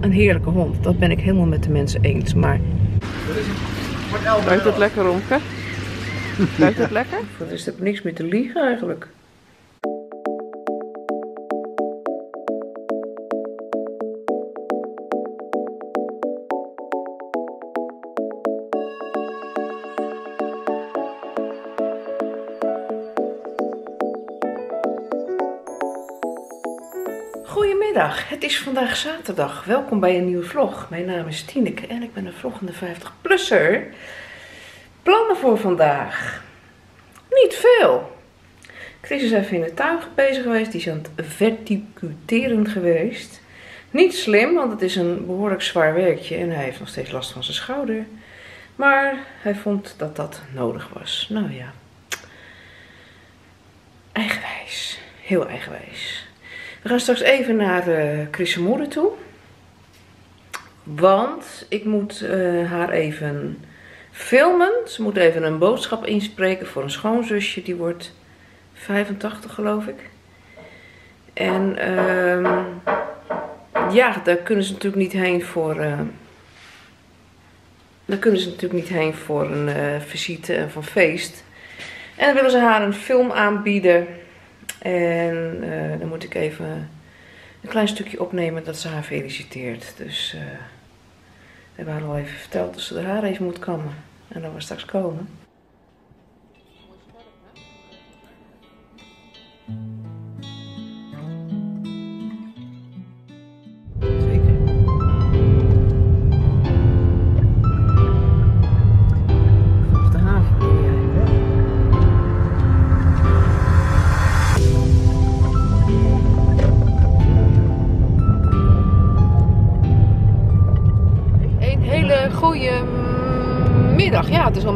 een heerlijke hond. Dat ben ik helemaal met de mensen eens. Maar... ruikt het lekker, Romke? Ruikt het lekker? Dat is er niks meer te liegen eigenlijk. Goedemiddag, het is vandaag zaterdag. Welkom bij een nieuwe vlog. Mijn naam is Tineke en ik ben een vloggende 50-plusser. Plannen voor vandaag? Niet veel. Chris is even in de tuin bezig geweest. Die is aan het verticuteren geweest. Niet slim, want het is een behoorlijk zwaar werkje en hij heeft nog steeds last van zijn schouder. Maar hij vond dat dat nodig was. Nou ja. Eigenwijs. Heel eigenwijs. We gaan straks even naar Chris' moeder toe. Want ik moet haar even filmen. Ze moet even een boodschap inspreken voor een schoonzusje. Die wordt 85 geloof ik. En ja, daar kunnen ze natuurlijk niet heen voor... daar kunnen ze natuurlijk niet heen voor een visite en van feest. En dan willen ze haar een film aanbieden... En dan moet ik even een klein stukje opnemen dat ze haar feliciteert. Dus we hebben haar al even verteld dat ze de haar even moet kammen. En dan we straks komen.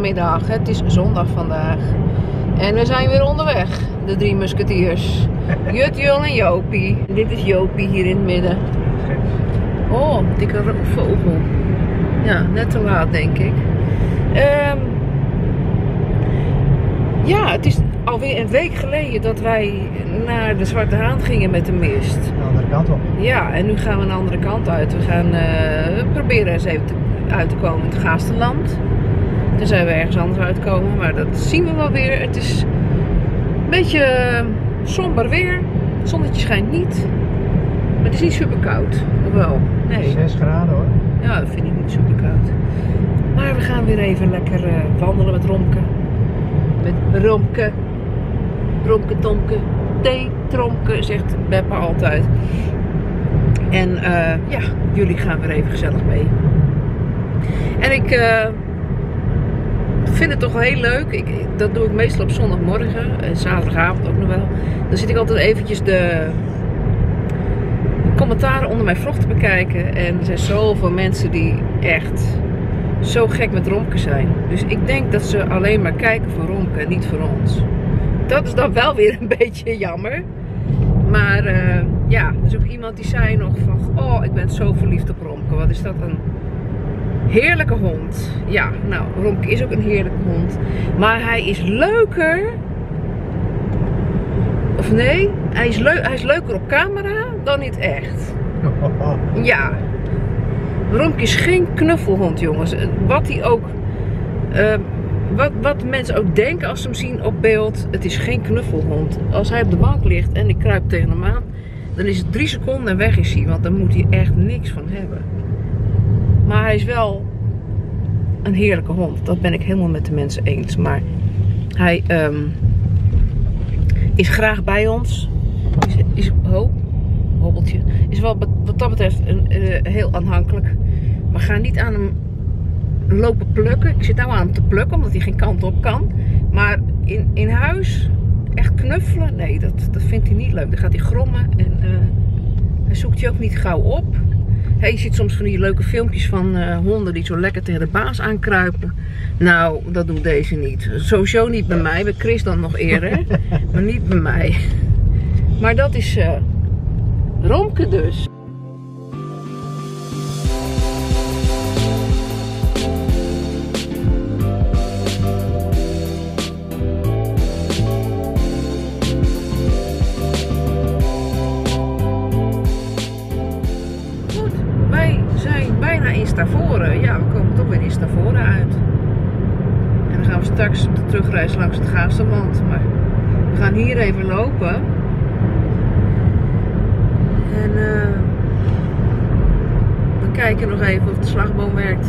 Middag. Het is zondag vandaag en we zijn weer onderweg, de drie musketiers. Jut, Jul en Jopie. Dit is Jopie hier in het midden. Oh, dikke vogel. Ja, net te laat denk ik. Ja, het is alweer een week geleden dat wij naar de Zwarte Haan gingen met de mist. De andere kant op. Ja, en nu gaan we een andere kant uit. We gaan proberen eens even uit te komen in het Gaasland. Dan zijn we ergens anders uitkomen, maar dat zien we wel weer. Het is een beetje somber weer. Het zonnetje schijnt niet. Maar het is niet super koud. Hoewel, nee. 6 graden hoor. Ja, dat vind ik niet super koud. Maar we gaan weer even lekker wandelen met Romke. Met Romke. Romke, Tomke. Thee, Tromke, zegt Beppa altijd. En ja, jullie gaan weer even gezellig mee. En ik... ik vind het toch wel heel leuk. Dat doe ik meestal op zondagmorgen en zaterdagavond ook nog wel. Dan zit ik altijd eventjes de commentaren onder mijn vlog te bekijken. En er zijn zoveel mensen die echt zo gek met Romke zijn. Dus ik denk dat ze alleen maar kijken voor Romke en niet voor ons. Dat is dan wel weer een beetje jammer. Maar ja, er is ook iemand die zei nog van... oh, ik ben zo verliefd op Romke. Wat is dat een... heerlijke hond. Ja, nou, Romke is ook een heerlijke hond. Maar hij is leuker... Of nee, hij is leuker op camera dan niet echt. Ja. Romke is geen knuffelhond, jongens. Wat hij ook... wat mensen ook denken als ze hem zien op beeld, het is geen knuffelhond. Als hij op de bank ligt en ik kruip tegen hem aan, dan is het 3 seconden en weg is hij. Want dan moet hij echt niks van hebben. Maar hij is wel een heerlijke hond. Dat ben ik helemaal met de mensen eens. Maar hij is graag bij ons. Is wel wat dat betreft heel aanhankelijk. We gaan niet aan hem lopen plukken. Ik zit nou aan hem te plukken omdat hij geen kant op kan. Maar in huis echt knuffelen, nee, dat vindt hij niet leuk. Dan gaat hij grommen en hij zoekt je ook niet gauw op. Hey, je ziet soms van die leuke filmpjes van honden die zo lekker tegen de baas aankruipen. Nou, dat doet deze niet. Sowieso niet bij mij, bij Chris dan nog eerder. Maar niet bij mij. Maar dat is Romke dus. Wij zijn bijna in Stavoren. Ja, we komen toch weer in Stavoren uit. En dan gaan we straks op de terugreis langs het Gaafse Mand. Maar we gaan hier even lopen. En we kijken nog even of de slagboom werkt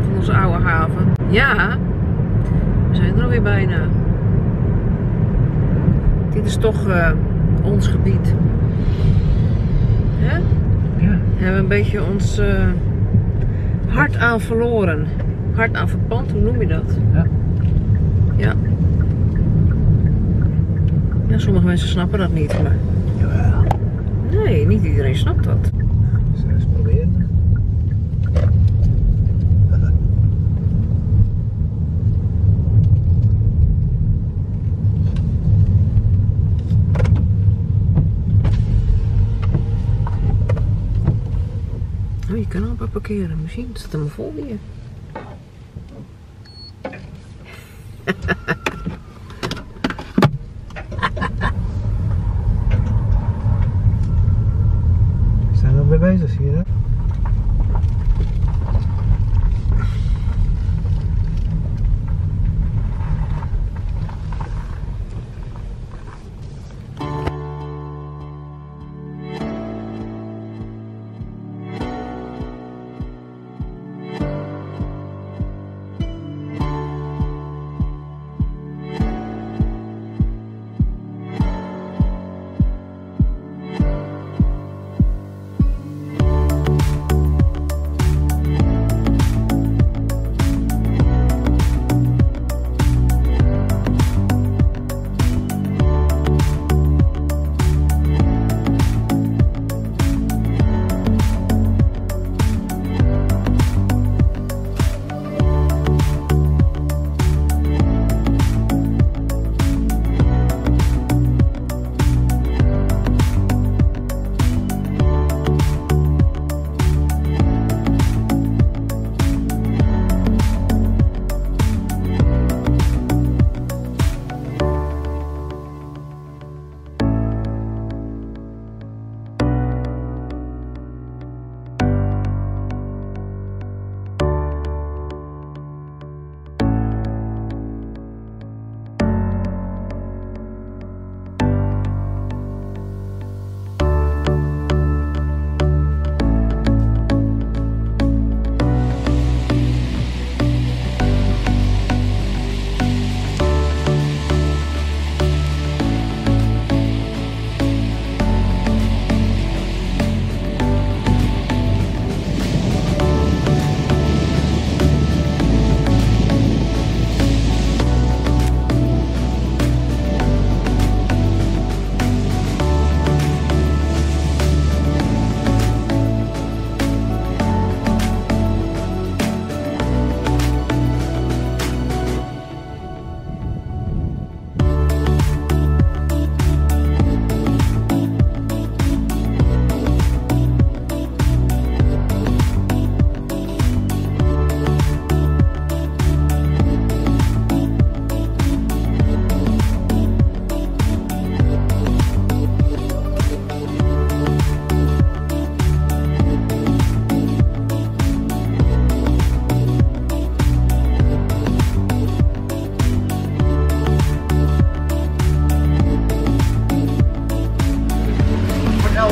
van onze oude haven. Ja, we zijn er alweer bijna. Dit is toch ons gebied. Hè? Ja. We hebben een beetje ons hart aan verloren. Hart aan verpand, hoe noem je dat? Ja. Ja. Ja, sommige mensen snappen dat niet, maar... Jawel. Nee, niet iedereen snapt dat. Zullen we eens proberen? Oh, je kan amper parkeren. Misschien staat er maar vol hier. Bezig hier, hè?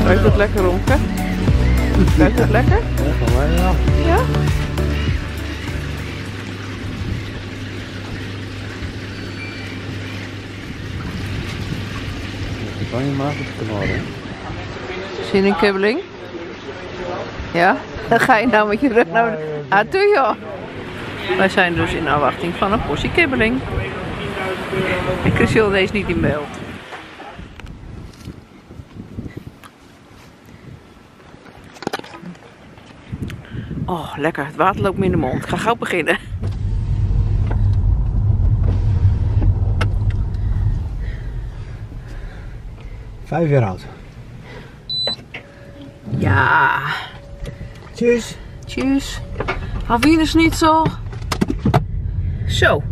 Ruikt het lekker, Romke? Ruikt het lekker? Ja, van mij wel. Ja? Die kan je maken op de kanaal, hè? Zin in kibbeling? Ja? Dan ga je nou met je rug naar de... Ah, doe joh! Wij zijn dus in afwachting van een portie kibbeling. En Chris wil deze niet in beeld. Oh, lekker. Het water loopt me in de mond. Ik ga gauw beginnen. Vijf jaar oud. Ja. Tjus. Tjus. Havienes niet zo. Zo.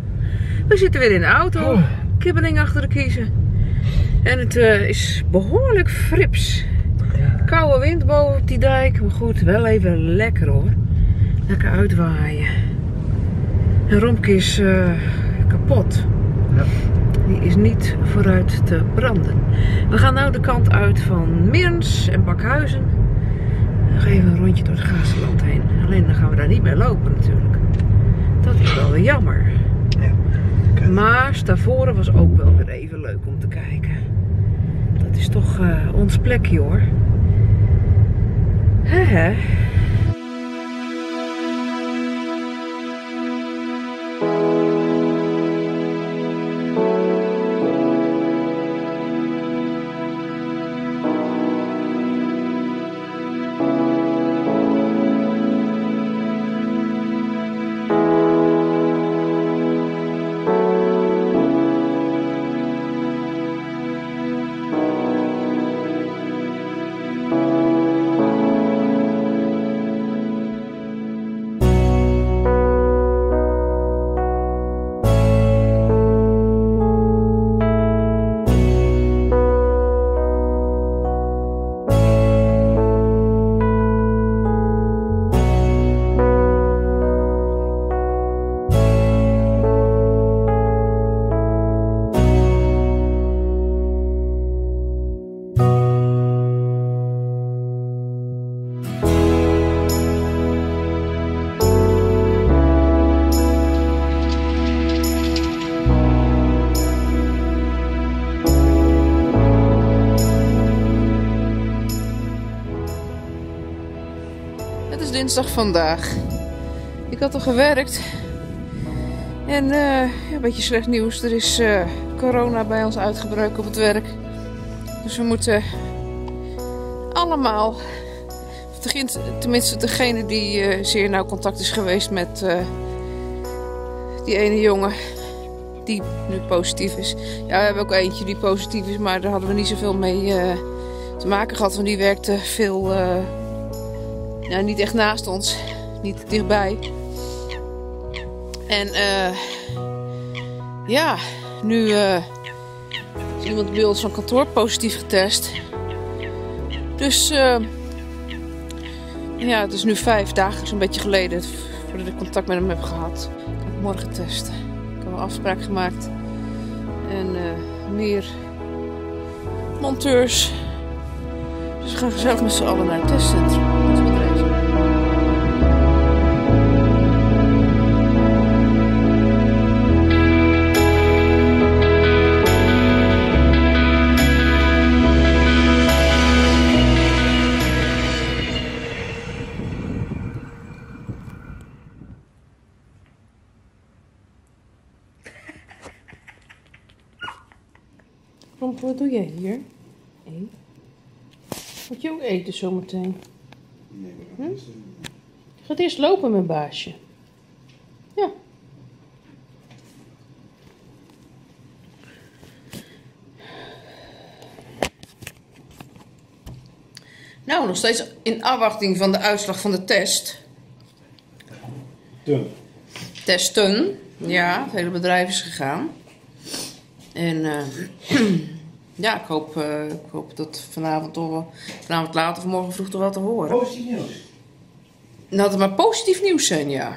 We zitten weer in de auto. Oh. Kibbeling achter de kiezen. En het is behoorlijk frips. Ja. koude wind boven op die dijk. Maar goed, wel even lekker hoor. Lekker uitwaaien. En Romke is kapot. Ja. Die is niet vooruit te branden. We gaan nou de kant uit van Mirns en Bakhuizen. Nog even een rondje door het Gaasland heen. Alleen dan gaan we daar niet meer lopen natuurlijk. Dat is wel weer jammer. Ja, okay. Maar Stavoren was ook wel weer even leuk om te kijken. Dat is toch ons plekje hoor. Hehe. Dinsdag vandaag. Ik had al gewerkt en een beetje slecht nieuws. Er is corona bij ons uitgebroken op het werk. Dus we moeten allemaal, tenminste degene die zeer nauw contact is geweest met die ene jongen die nu positief is. Ja, we hebben ook eentje die positief is, maar daar hadden we niet zoveel mee te maken gehad. Want die werkte veel... Nou, niet echt naast ons, niet dichtbij. En ja, nu is iemand bij ons van kantoor positief getest. Dus ja, het is nu 5 dagen, zo'n beetje geleden, voordat ik contact met hem heb gehad. Ik ga morgen testen. Ik heb een afspraak gemaakt. En meer monteurs. Dus we gaan gezellig met z'n allen naar het testcentrum. Romke, wat doe jij hier? Eet. Moet je ook eten zometeen? Nee, maar dat is... Je gaat eerst lopen met baasje. Ja. Nou, nog steeds in afwachting van de uitslag van de test. Dun. Testen. Ja, het hele bedrijf is gegaan. En ja, ik hoop dat vanavond later of morgen vroeg toch wel te horen. Positief nieuws? Nou, dat het maar positief nieuws zijn, ja.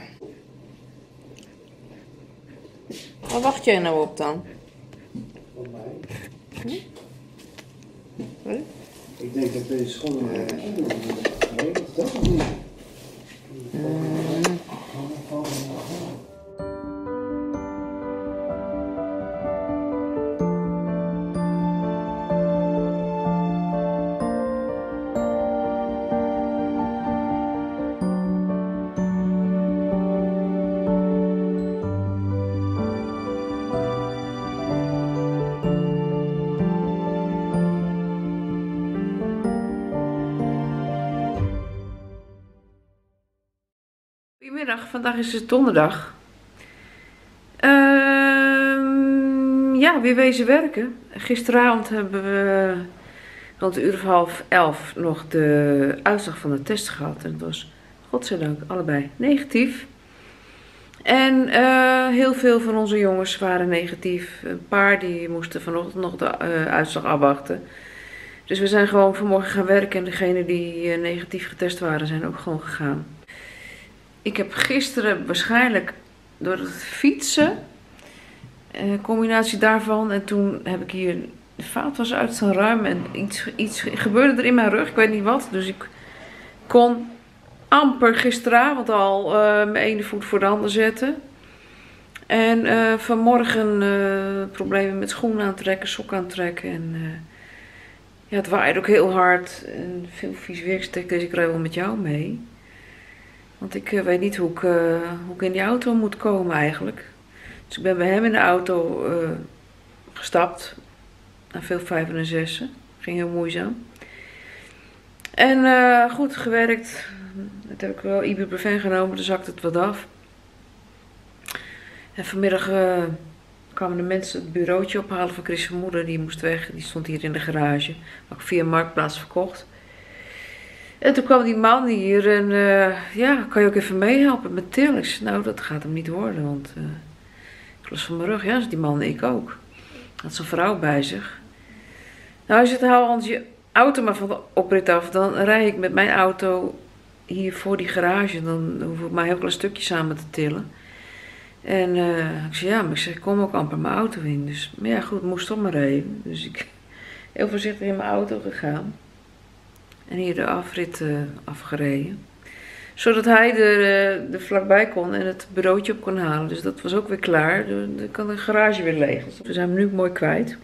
Waar wacht jij nou op dan? Op mij. Hm? Sorry? Ik denk dat deze school... Nee, dat is niet. Vandaag is het donderdag. Ja, weer wezen werken. Gisteravond hebben we rond de uur of 10:30 nog de uitslag van de test gehad. En het was, godzijdank, allebei negatief. En heel veel van onze jongens waren negatief. Een paar die moesten vanochtend nog de uitslag afwachten. Dus we zijn gewoon vanmorgen gaan werken en degenen die negatief getest waren zijn ook gewoon gegaan. Ik heb gisteren waarschijnlijk door het fietsen, combinatie daarvan, en toen heb ik hier de vaatwas uit zijn ruim en iets gebeurde er in mijn rug, ik weet niet wat. Dus ik kon amper gisteravond al mijn ene voet voor de andere zetten. En vanmorgen problemen met schoenen aantrekken, sok aantrekken en... ja, het waait ook heel hard en veel vies weerstek, dus ik rijd wel met jou mee. Want ik weet niet hoe ik in die auto moet komen eigenlijk. Dus ik ben bij hem in de auto gestapt. Naar veel 5 en 6. Ging heel moeizaam. En goed gewerkt. Dat heb ik wel ibuprofen genomen, dan zakt het wat af. En vanmiddag kwamen de mensen het bureautje ophalen van Chris' moeder. Die moest weg. Die stond hier in de garage. Had ik via Marktplaats verkocht. En toen kwam die man hier. En ja, kan je ook even meehelpen met Tillix? Nou, dat gaat hem niet worden. Want ik los van mijn rug. Ja, dus die man en ik ook. Had zijn vrouw bij zich. Nou, hij zegt, hou ons je auto maar van de oprit af. Dan rijd ik met mijn auto hier voor die garage. Dan hoef ik maar een heel klein stukje samen te tillen. En ik zei, ja, maar ik kom ook amper mijn auto in. Dus, maar ja, goed, moest toch maar rijden. Dus ik heel voorzichtig in mijn auto gegaan. En hier de afrit afgereden. Zodat hij er vlakbij kon en het bureautje op kon halen. Dus dat was ook weer klaar. Dan kan de garage weer leeg. Dus we zijn hem nu mooi kwijt.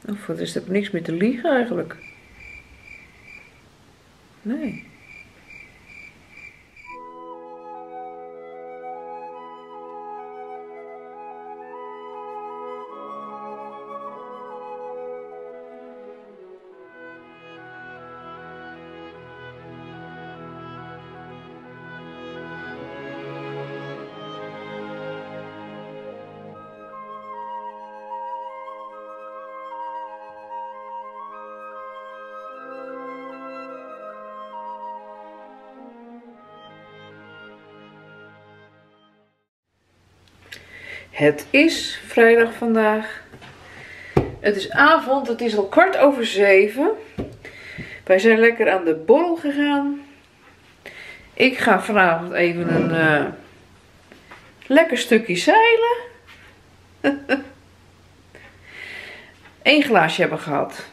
Nou, voor de rest heb ik niks meer te liegen eigenlijk. Nee. Het is vrijdag vandaag. Het is avond, het is al 7:15. Wij zijn lekker aan de borrel gegaan. Ik ga vanavond even een lekker stukje zeilen. 1 glaasje hebben gehad.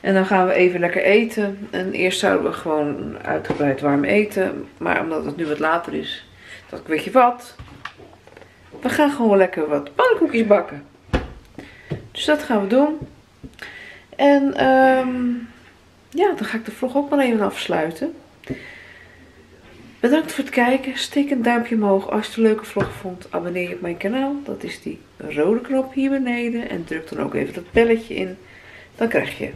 En dan gaan we even lekker eten. En eerst zouden we gewoon uitgebreid warm eten. Maar omdat het nu wat later is, dacht ik, weet je wat... We gaan gewoon lekker wat pannenkoekjes bakken. Dus dat gaan we doen. En ja, dan ga ik de vlog ook maar even afsluiten. Bedankt voor het kijken. Steek een duimpje omhoog als je de leuke vlog vond. Abonneer je op mijn kanaal. Dat is die rode knop hier beneden. En druk dan ook even dat belletje in. Dan krijg je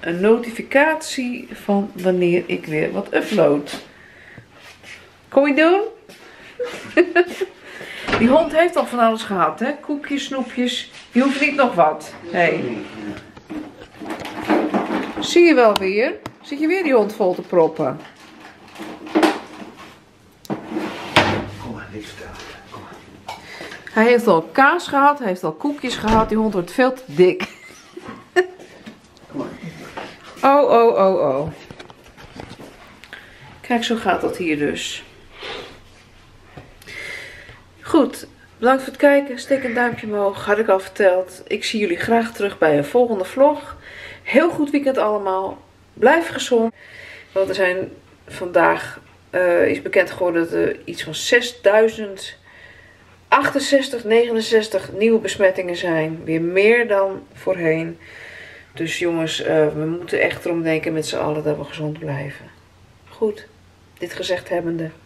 een notificatie van wanneer ik weer wat upload. Kom je doen? Die hond heeft al van alles gehad, hè? Koekjes, snoepjes. Die hoeft niet nog wat. Hey. Zie je wel weer? Zit je weer die hond vol te proppen? Kom maar, niks vertellen. Hij heeft al kaas gehad, hij heeft al koekjes gehad. Die hond wordt veel te dik. Oh, oh, oh, oh. Kijk, zo gaat dat hier dus. Goed, bedankt voor het kijken. Steek een duimpje omhoog, had ik al verteld. Ik zie jullie graag terug bij een volgende vlog. Heel goed weekend allemaal. Blijf gezond. Want er zijn vandaag, is bekend geworden dat er iets van 6.068, 69 nieuwe besmettingen zijn. Weer meer dan voorheen. Dus jongens, we moeten echt erom denken met z'n allen dat we gezond blijven. Goed, dit gezegd hebbende.